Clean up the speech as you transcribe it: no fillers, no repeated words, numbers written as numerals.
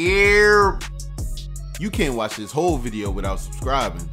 You can't watch this whole video without subscribing.